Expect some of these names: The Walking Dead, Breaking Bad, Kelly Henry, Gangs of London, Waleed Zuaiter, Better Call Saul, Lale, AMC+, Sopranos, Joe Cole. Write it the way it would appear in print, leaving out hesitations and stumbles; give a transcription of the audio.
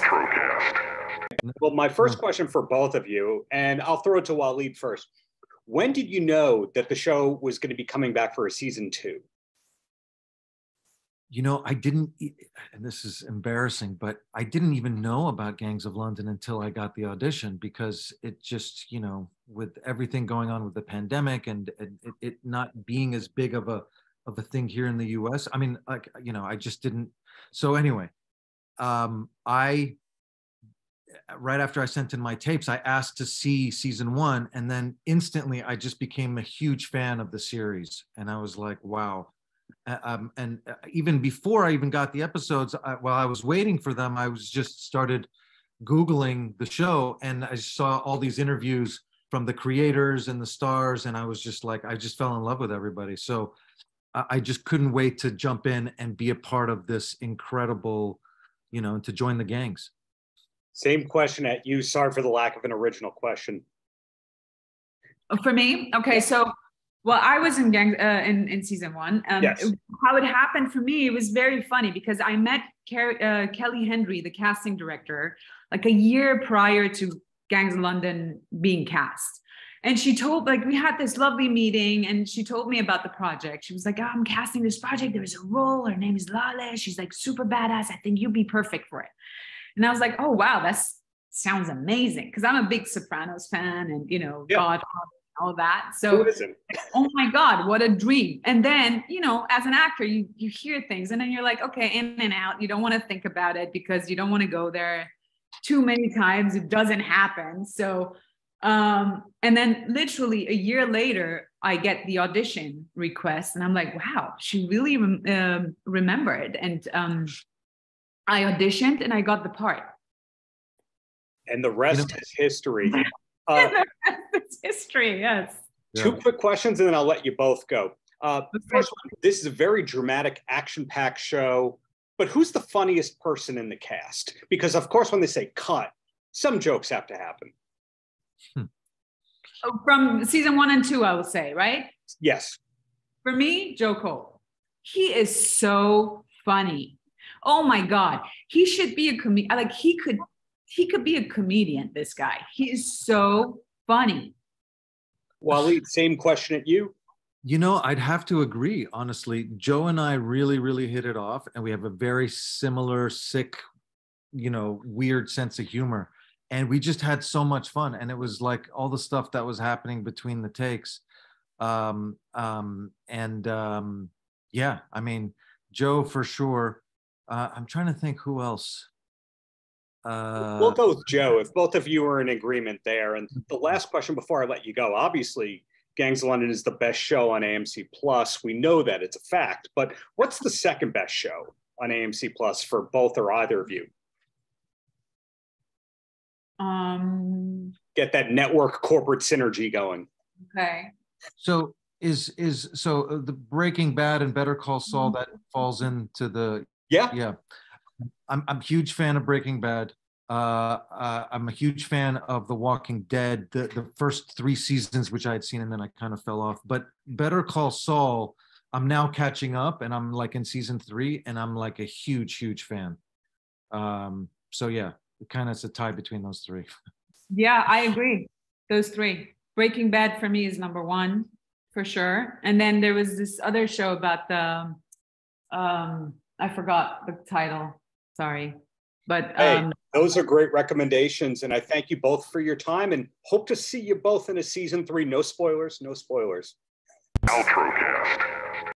Outrocast. Well, my first question for both of you, and I'll throw it to Waleed first. When did you know that the show was going to be coming back for a season 2? You know, I didn't, and this is embarrassing, but I didn't even know about Gangs of London until I got the audition, because it just, you know, with everything going on with the pandemic and it not being as big of a thing here in the US. I mean, like, you know, I just didn't. So anyway, right after I sent in my tapes, I asked to see season 1, and then instantly I just became a huge fan of the series. And I was like, wow. And even before I even got the episodes, while I was waiting for them, I was just started Googling the show, and I saw all these interviews from the creators and the stars. And I was just like, I just fell in love with everybody. So I just couldn't wait to jump in and be a part of this incredible, you know, to join the gangs. Same question at you. Sorry for the lack of an original question. Oh, for me? Okay, so, well, I was in Gangs in season 1. Yes. How it happened for me, it was very funny, because I met Kelly Henry, the casting director, like a year prior to Gangs of London being cast. And she told, like, we had this lovely meeting, and she told me about the project. She was like, oh, I'm casting this project. There is a role. Her name is Lale. She's like super badass. I think you'd be perfect for it. And I was like, oh, wow, that sounds amazing. Because I'm a big Sopranos fan and, you know, yeah. God, all that. So, oh my God, what a dream. And then, you know, as an actor, you hear things and then you're like, okay, in and out. You don't want to think about it because you don't want to go there too many times. It doesn't happen. So, and then literally a year later, I get the audition request and I'm like, wow, she really remembered. And, I auditioned and I got the part. And the rest is history. The rest is history, yes. Two quick questions and then I'll let you both go. First one, this is a very dramatic, action-packed show, but who's the funniest person in the cast? Because of course, when they say cut, some jokes have to happen. Oh, from season 1 and 2, I would say, right? Yes. For me, Joe Cole. He is so funny. Oh my God, he should be a comedian. Like he could be a comedian, this guy. He is so funny. Waleed, same question at you. You know, I'd have to agree, honestly. Joe and I really, really hit it off, and we have a very similar, sick, you know, weird sense of humor. And we just had so much fun. And it was like all the stuff that was happening between the takes. Yeah, I mean, Joe for sure. I'm trying to think who else. We'll go with Joe, if both of you are in agreement there. And the last question before I let you go, obviously, Gangs of London is the best show on AMC+. We know that, it's a fact. But what's the second best show on AMC+ for both or either of you? Get that network corporate synergy going. Okay. So so the Breaking Bad and Better Call Saul, that falls into the... Yeah. Yeah. I'm a huge fan of Breaking Bad. I'm a huge fan of The Walking Dead, the first 3 seasons, which I had seen, and then I kind of fell off. But Better Call Saul, I'm now catching up, and I'm like in season 3, and I'm like a huge, huge fan. So yeah, it kind of is a tie between those 3. Yeah, I agree. Those 3. Breaking Bad for me is number 1 for sure. And then there was this other show about the... I forgot the title, sorry. But hey, those are great recommendations. And I thank you both for your time and hope to see you both in a season 3. No spoilers, no spoilers. Outrocast.